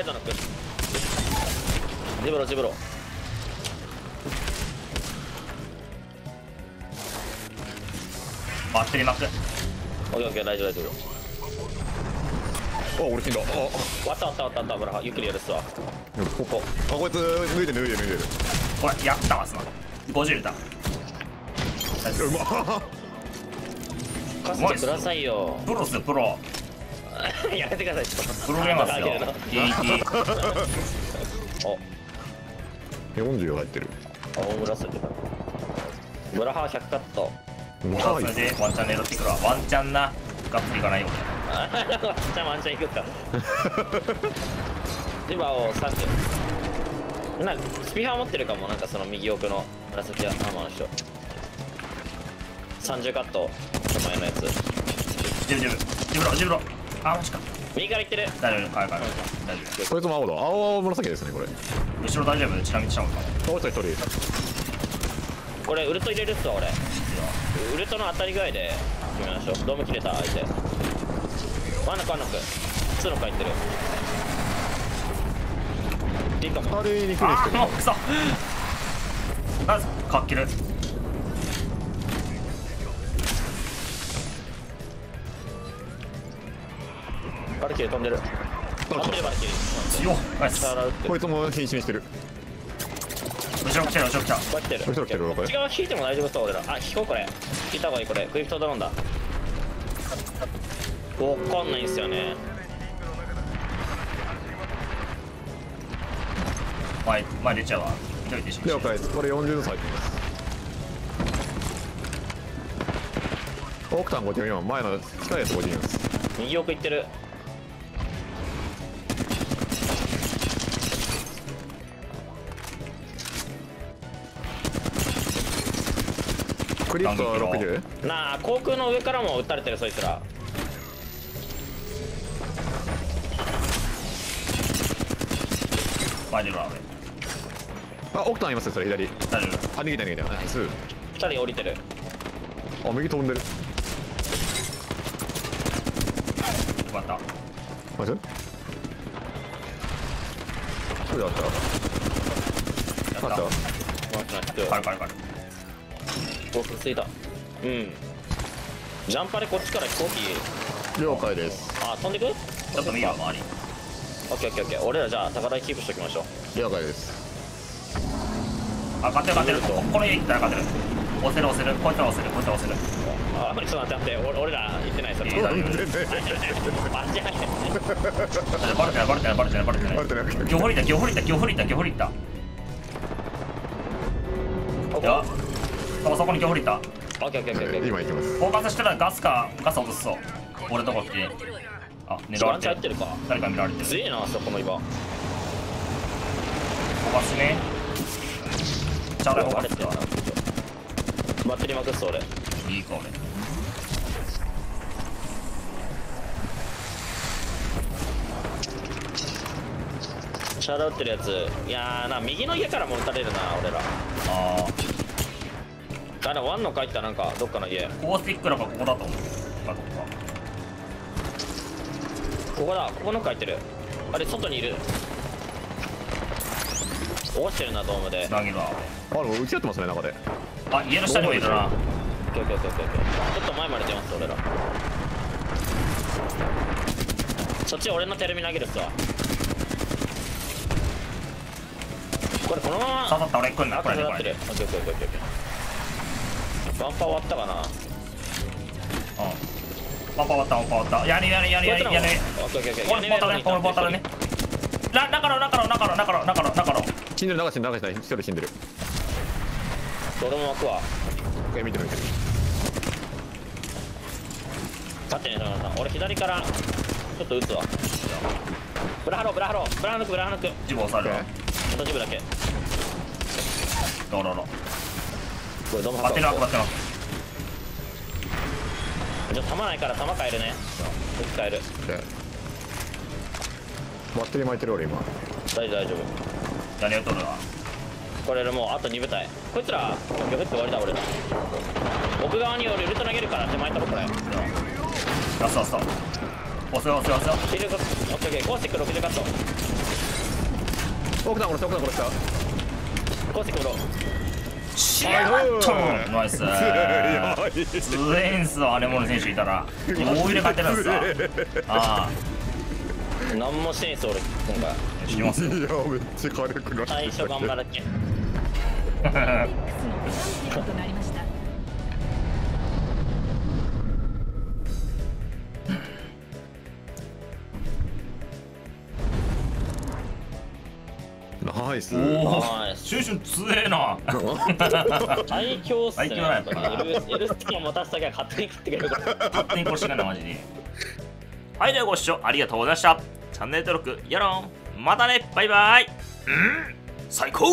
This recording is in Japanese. ライトのクジブロジブロあ、知ります。オッケーオッケー、大丈夫大丈夫。あ、俺死んだ。あ、終わったほら、ゆっくりやるっすわ。ここあ、こいつ抜いてるほら、やったわ、すまん50打た。うまっ、かせてくださいよ。プロっすよ、プロやめてください、ちょっとプロゲーマーっすよ。40入ってる。あ、大村する村ハー100カット。それでワンチャン狙ってくるわ。ワンチャンなガッツリいかないよ俺。ワンチャンいくか今を30なんかスピハー持ってるかも。なんかその右奥の紫アーマーの人30カット前のやつ。ジブロ。あ、マジか。右から行ってる。大丈夫。大丈夫。これとも青だ。青紫ですねこれ。後ろ大丈夫。ちなみに下も。倒した1人。これウルト入れるっすわ俺。ウルトの当たり具合で決めましょう。ドーム切れた相手。ワンナック。ツーの入ってる。いいかも。あ、くそ。ナイス。かっける。バルキリー飛んでる。強っ。こいつも瀕死にしてる。後ろ来てる。こっち来てる。こっち側引いても大丈夫そう俺ら。あ、引こうこれ。引いた方がいいこれ。クリプトドローンだ。わかんないんすよね。はい、前出ちゃうわ。了解です。これ40度最近です。オクタン54、前の近いやつ54です。右奥行ってる。クリプト60なあ。航空の上からも撃たれてるそいつら。マジラあ、オクタンいますよそれ左。大丈夫。あ、逃げた。2人降りてる。あ、右飛んでる。またマジでそれだったらカルおっと着いた。うん。ジャンパでこっちから飛行機。了解です。あ、飛んでく？ちょっと見よう周り。オッケー。俺らじゃあ高台キープしておきましょう。了解です。あ、勝てる。この家行ったら勝てる。押せる。こいつら押せる。あ、ちょっと待って。俺ら行ってないそれ。バレてない。ギョホリタ。やっ。そこに今日降りた。オッケー。今行きます。フォーカスしたらガス落とすそう。俺とこ来て。あ、狙われてる。誰か見られてる。強いな、そこの今。フォーカスね。チャラフォーカスだわ。バッテリーまくっす俺。いいか俺。チャラ打ってるやつ。いやーな、右の家からも撃たれるな、俺ら。ああ。あれワンの帰ったなんかどっかの家。ここスティックなんかここだと思う。ここの帰ってる。あれ外にいる。落ちてるなドームで。何が？あれ打ち合ってますね中で。あ、家の下にもいるな。ちょっと前まで出ます俺ら。そっち俺のテレビ投げるっすわ。これこのまま。刺さった俺来んなこれでこれ。ワンパー終わったかな。ワンパー終わった。やれ。これボタルね。中野。死んでる。一人死んでる。俺も巻くわ。一回見てる。勝手にさん。俺左からちょっと打つわ。ブラハロく。ジブ押される。あとジブだけ。ロ。当てなくじゃあ弾ないから弾変えるね。変える。バッテリー巻いてる俺今。大丈夫。何を取るな。これもうあと2部隊。こいつらギョフって終わりだ俺ら。奥側に俺ウルト投げるから手前行ったろこれ。ラスト。押せよ。オッケー。コースティック60カット。奥さん殺した、奥さん殺した。こっち来ろ。シャットナイス。強い。レンスのあれもの選手いたら、大入れ勝てるんですか。ああ。なんもしてんす俺今回。知りますよ。いやめっちゃ軽くなって。最初頑張るっけ。ナイス。シュンシュン強えな。最強っすね。エルスティア持たせたきゃ勝手に食ってくれるから。勝手に殺してくれなマジに。はい、ではご視聴ありがとうございました。チャンネル登録よろん。またね。バイバイ。うん。最高。